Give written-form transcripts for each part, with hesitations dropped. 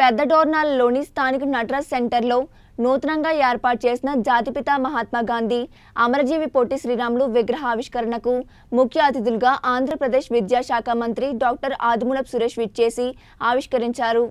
పెద్ద డోర్నాల్లోని స్థానిక నటరాజ్ సెంటర్లో నూతనంగా ఏర్పాటు చేసిన జాతిపిత మహాత్మా గాంధీ అమరజీవి పొట్టి శ్రీరాములు విగ్రహ ఆవిష్కరణకు ముఖ్య అతిథులుగా ఆంధ్రప్రదేశ్ విద్యాశాఖ మంత్రి డాక్టర్ ఆదిమూలపు సురేష్ విచ్చేసి ఆవిష్కరించారు.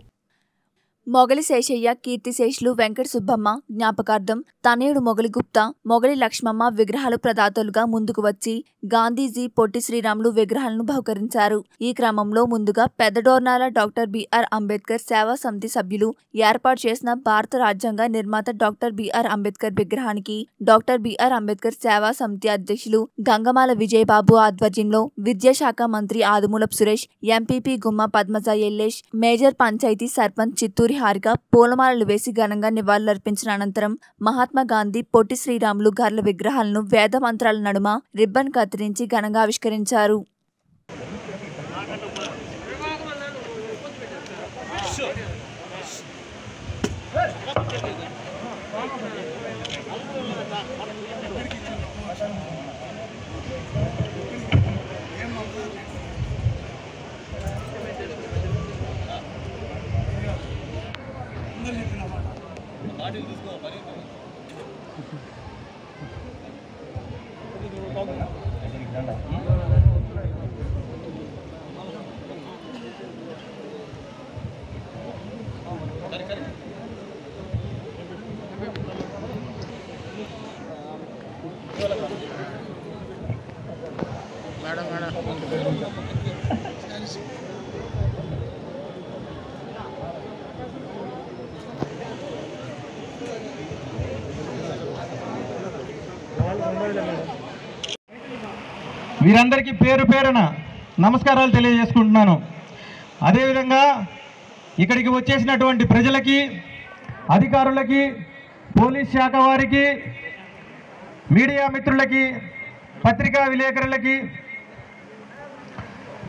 మొగలి శేషయ్య, కీర్తిశేషులు, వెంకట సుబ్బమ్మ జ్ఞాపకార్థం తనయుడు మొగలి గుప్తా, మొగలి లక్ష్మమ్మ విగ్రహాలు ప్రదాతలుగా ముందుకు వచ్చి గాంధీజీ, పొట్టి శ్రీరాములు విగ్రహాలను బహుకరించారు. ఈ క్రమంలో ముందుగా పెద్దడోర్నాల డాక్టర్ బిఆర్ అంబేద్కర్ సేవా సమితి సభ్యులు ఏర్పాటు చేసిన భారత రాజ్యాంగ నిర్మాత డాక్టర్ బిఆర్ అంబేద్కర్ విగ్రహానికి డాక్టర్ బిఆర్ అంబేద్కర్ సేవా సమితి అధ్యక్షులు గంగమాల విజయబాబు ఆధ్వర్యంలో విద్యాశాఖ మంత్రి ఆదిమూలపు సురేష్, ఎంపీపీ గుమ్మ పద్మజ ఎల్లేష్, మేజర్ పంచాయతీ సర్పంచ్ చిత్తూరి హారిక పూలమాలలు వేసి ఘనంగా నివాళులర్పించిన అనంతరం మహాత్మా గాంధీ, పొట్టి శ్రీరాములు గార్ల విగ్రహాలను వేద మంత్రాల నడుమ రిబ్బన్ కత్తిరించి ఘనంగా ఆవిష్కరించారు. వీరందరికీ పేరు పేరున నమస్కారాలు తెలియజేసుకుంటున్నాను. అదేవిధంగా ఇక్కడికి వచ్చేసినటువంటి ప్రజలకి, అధికారులకి, పోలీస్ శాఖ వారికి, మీడియా మిత్రులకి, పత్రికా విలేకరులకి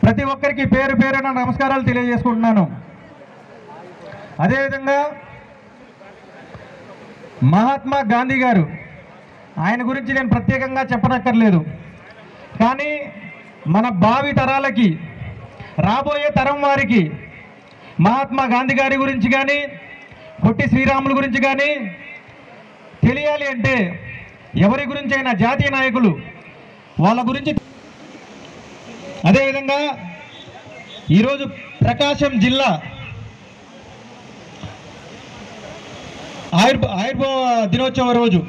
ప్రతి ఒక్కరికి పేరు పేరున నమస్కారాలు తెలియజేసుకుంటున్నాను. అదేవిధంగా మహాత్మా గాంధీ గారు, ఆయన గురించి నేను ప్రత్యేకంగా చెప్పనక్కర్లేదు. కానీ మన భావి తరాలకి, రాబోయే తరం వారికి మహాత్మా గాంధీ గారి గురించి కానీ, పొట్టి శ్రీరాముల గురించి కానీ తెలియాలి అంటే ఎవరి గురించి అయినా జాతీయ నాయకులు వాళ్ళ గురించి. అదేవిధంగా ఈరోజు ప్రకాశం జిల్లా ఆవిర్భావ దినోత్సవం రోజు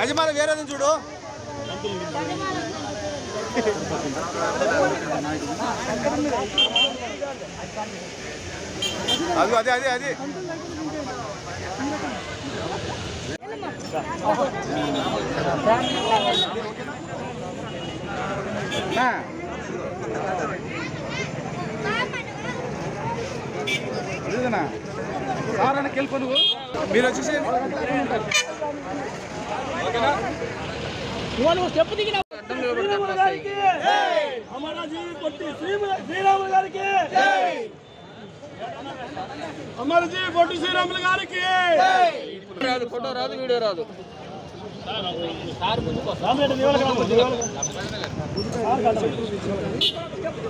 గజమాల వేరే చూడు. అది అదే అదే అదే అదేనా సారానికి వెళ్ళిపో నువ్వు. మీరు వచ్చేసేయండి, ఓకేనా? నువ్వు స్టెప్ దిగిన అడ్డం నిలబడతాయి. జై అమరజీవి పొట్టి శ్రీరాములు గారికి జై. अमर जी बोटी श्रीराम फोटो राजू वीडियो राजू सार